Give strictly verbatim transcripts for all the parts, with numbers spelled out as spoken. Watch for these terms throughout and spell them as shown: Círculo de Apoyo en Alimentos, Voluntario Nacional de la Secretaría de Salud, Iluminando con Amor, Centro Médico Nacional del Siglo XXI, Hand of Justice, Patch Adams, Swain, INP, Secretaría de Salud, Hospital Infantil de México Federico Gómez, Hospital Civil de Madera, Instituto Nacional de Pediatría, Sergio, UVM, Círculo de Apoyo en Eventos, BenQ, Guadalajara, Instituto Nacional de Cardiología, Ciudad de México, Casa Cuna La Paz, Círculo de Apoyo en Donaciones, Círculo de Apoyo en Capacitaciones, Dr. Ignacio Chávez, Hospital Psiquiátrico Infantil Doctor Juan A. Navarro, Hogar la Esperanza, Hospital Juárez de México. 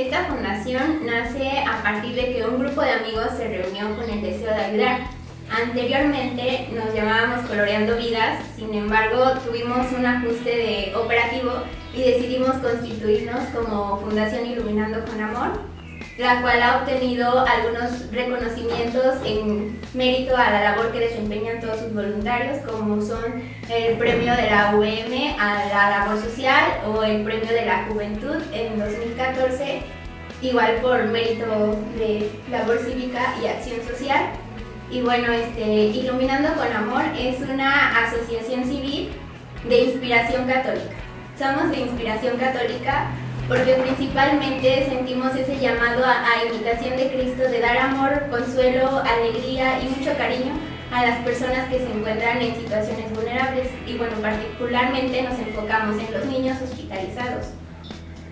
Esta fundación nace a partir de que un grupo de amigos se reunió con el deseo de ayudar. Anteriormente nos llamábamos Coloreando Vidas, sin embargo tuvimos un ajuste de operativo y decidimos constituirnos como Fundación Iluminando con Amor, la cual ha obtenido algunos reconocimientos en mérito a la labor que desempeñan todos sus voluntarios, como son el premio de la U V M a la labor social o el premio de la juventud en dos mil catorce, igual por mérito de labor cívica y acción social. Y bueno, este, Iluminando con Amor es una asociación civil de inspiración católica. Somos de inspiración católica porque principalmente sentimos ese llamado a, a imitación de Cristo de dar amor, consuelo, alegría y mucho cariño a las personas que se encuentran en situaciones vulnerables. Y bueno, particularmente nos enfocamos en los niños hospitalizados.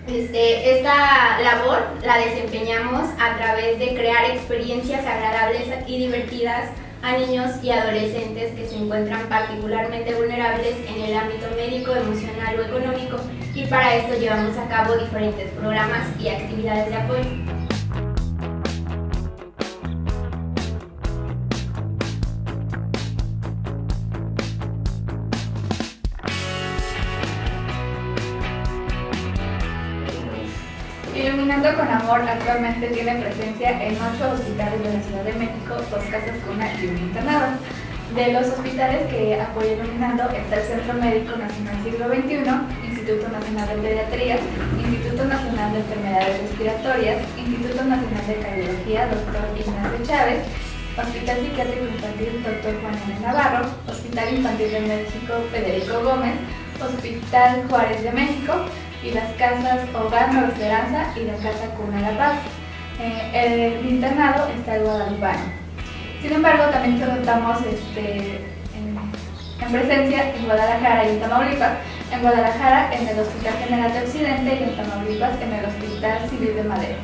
Este, esta labor la desempeñamos a través de crear experiencias agradables y divertidas a niños y adolescentes que se encuentran particularmente vulnerables en el ámbito médico, emocional o económico, y para esto llevamos a cabo diferentes programas y actividades de apoyo. Iluminando con Amor actualmente tiene presencia en ocho hospitales de la Ciudad de México, dos casas cuna y un internado. De los hospitales que apoya Iluminando está el Centro Médico Nacional del Siglo veintiuno, Instituto Nacional de Pediatría, Instituto Nacional de Enfermedades Respiratorias, Instituto Nacional de Cardiología doctor Ignacio Chávez, Hospital Psiquiátrico Infantil doctor Juan A. Navarro, Hospital Infantil de México Federico Gómez, Hospital Juárez de México, y las casas Hogar la Esperanza y la Casa Cuna La Paz. Eh, el internado está en Guadalajara. Sin embargo, también contamos este, en, en presencia en Guadalajara y en Tamaulipas. En Guadalajara en el Hospital General de Occidente y en Tamaulipas en el Hospital Civil de Madera.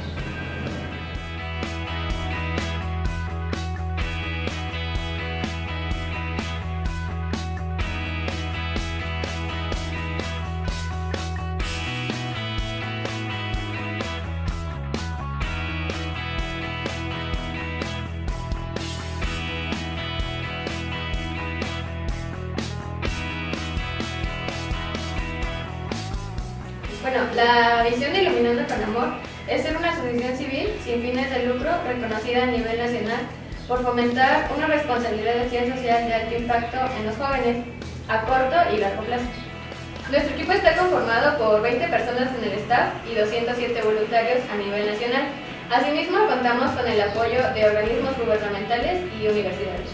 Bueno, la visión de Iluminando con Amor es ser una asociación civil sin fines de lucro reconocida a nivel nacional por fomentar una responsabilidad de ciencia social de alto impacto en los jóvenes a corto y largo plazo. Nuestro equipo está conformado por veinte personas en el staff y doscientos siete voluntarios a nivel nacional. Asimismo, contamos con el apoyo de organismos gubernamentales y universidades.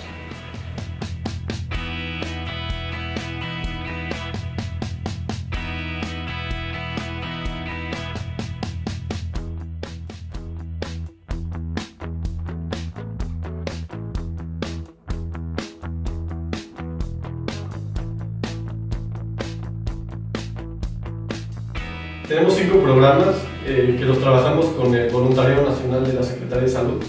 Tenemos cinco programas eh, que los trabajamos con el Voluntario Nacional de la Secretaría de Salud.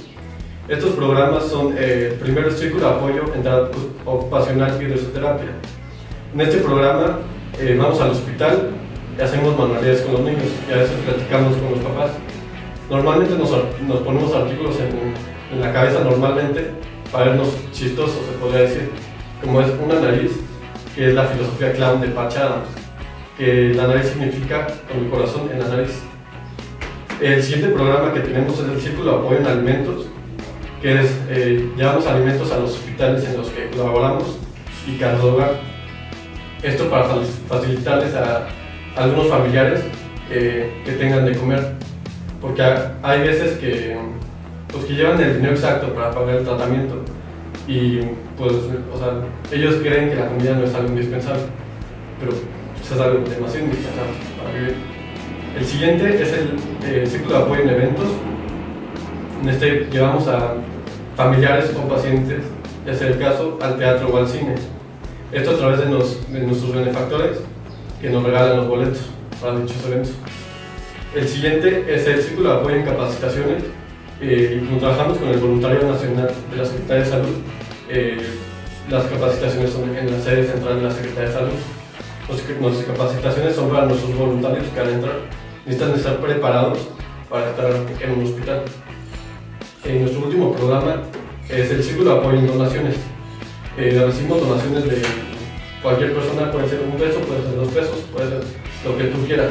Estos programas son eh, primero Círculo de Apoyo en Terapia Ocupacional y Fisioterapia. En este programa eh, vamos al hospital y hacemos manualidades con los niños y a veces platicamos con los papás. Normalmente nos, nos ponemos artículos en, en la cabeza normalmente para vernos chistosos, se podría decir, como es una nariz, que es la filosofía clown de Patch Adams, que la nariz significa con el corazón en la nariz. El siguiente programa que tenemos es el Círculo de Apoyo en Alimentos, que es eh, llevamos alimentos a los hospitales en los que colaboramos y cada hogar. Esto para facilitarles a, a algunos familiares eh, que tengan de comer, porque hay veces que, pues, que llevan el dinero exacto para pagar el tratamiento y pues, o sea, ellos creen que la comida no es algo indispensable, pero es algo demasiado indispensable para vivir. El siguiente es el eh, Círculo de Apoyo en Eventos. En este llevamos a familiares o pacientes, ya sea el caso, al teatro o al cine. Esto a través de, nos, de nuestros benefactores que nos regalan los boletos para dichos eventos. El siguiente es el Círculo de Apoyo en Capacitaciones. Eh, y trabajamos con el Voluntario Nacional de la Secretaría de Salud. Eh, las capacitaciones son en la sede central de la Secretaría de Salud. Nuestras capacitaciones son para nuestros voluntarios que al entrar necesitan estar preparados para estar en un hospital. Eh, nuestro último programa es el Círculo de Apoyo en Donaciones. Eh, recibimos donaciones de cualquier persona, puede ser un peso, puede ser dos pesos, puede ser lo que tú quieras.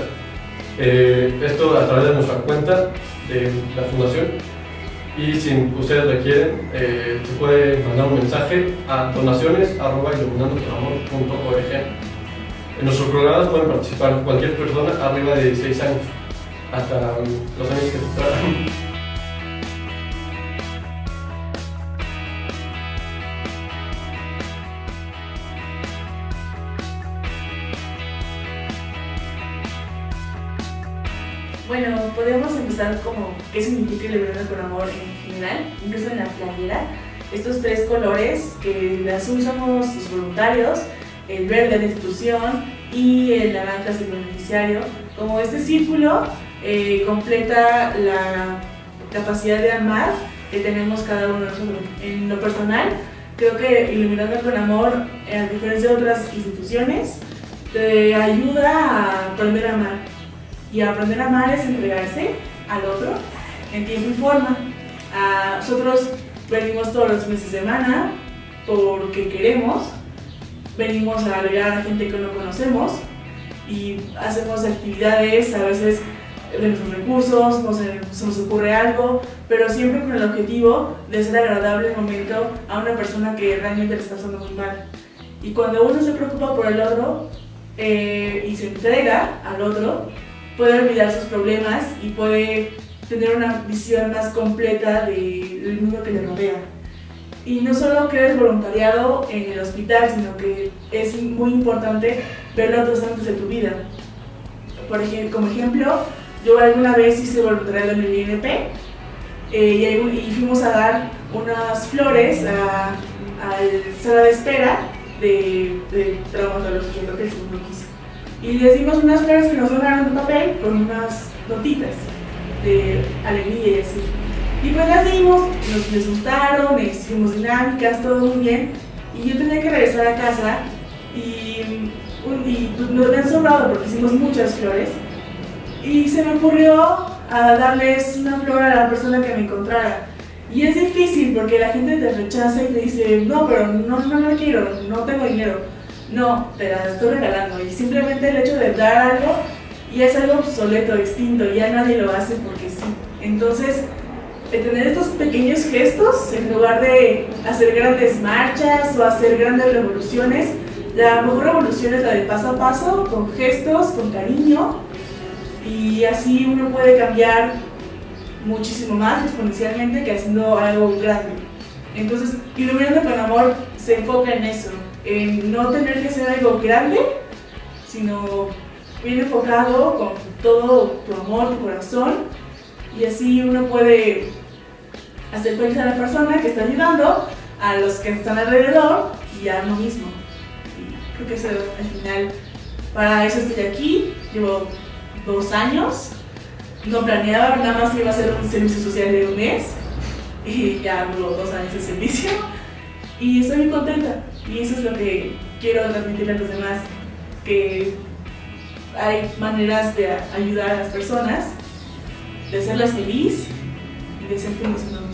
Eh, esto a través de nuestra cuenta de la fundación, y si ustedes requieren eh, se puede mandar un mensaje a donaciones arroba iluminando con amor punto org. En nuestros programas pueden participar cualquier persona arriba de dieciséis años, hasta los años que se tratan. Bueno, podríamos empezar como qué significa Iluminando con Amor en general, incluso en la playera. Estos tres colores, que el azul somos sus voluntarios, el verde la institución y el naranja es el beneficiario. Como este círculo eh, completa la capacidad de amar que tenemos cada uno de nosotros. En lo personal, creo que Iluminando con Amor, a diferencia de otras instituciones, te ayuda a aprender a amar. Y aprender a amar es entregarse al otro en tiempo y forma. Ah, nosotros venimos todos los fines de semana porque queremos, venimos a agregar a gente que no conocemos y hacemos actividades, a veces de nuestros recursos, no se, se nos ocurre algo, pero siempre con el objetivo de ser agradable el momento a una persona que realmente le está pasando muy mal. Y cuando uno se preocupa por el otro eh, y se entrega al otro, puede olvidar sus problemas y puede tener una visión más completa del mundo que le rodea. Y no solo que es voluntariado en el hospital, sino que es muy importante ver los otros ámbitos de tu vida. Por ejemplo, como ejemplo, yo alguna vez hice voluntariado en el I N P eh, y, y fuimos a dar unas flores a, a la sala de espera de, de traumatología, creo que es un poquito. Y les dimos unas flores que nos donaron de papel con unas notitas de alegría y así. Y pues las dimos, nos les gustaron, hicimos dinámicas, todo muy bien. Y yo tenía que regresar a casa y, y nos habían sobrado porque hicimos muchas flores. Y se me ocurrió a darles una flor a la persona que me encontrara. Y es difícil porque la gente te rechaza y te dice, no, pero no, no la quiero, no tengo dinero. No, te la estoy regalando, y simplemente el hecho de dar algo ya es algo obsoleto, extinto, ya nadie lo hace porque sí. Entonces, tener estos pequeños gestos, en lugar de hacer grandes marchas o hacer grandes revoluciones, la mejor revolución es la de paso a paso, con gestos, con cariño, y así uno puede cambiar muchísimo más exponencialmente que haciendo algo grande. Entonces, Iluminando con Amor se enfoca en eso. En no tener que ser algo grande, sino bien enfocado con todo tu amor, tu corazón, y así uno puede hacer feliz a la persona que está ayudando, a los que están alrededor y a uno mismo. Creo que eso al final, para eso estoy aquí, llevo dos años, no planeaba, nada más que iba a hacer un servicio social de un mes, y ya duró dos años de servicio, y estoy muy contenta. Y eso es lo que quiero transmitir a los demás, que hay maneras de ayudar a las personas, de hacerlas feliz y de ser feliz.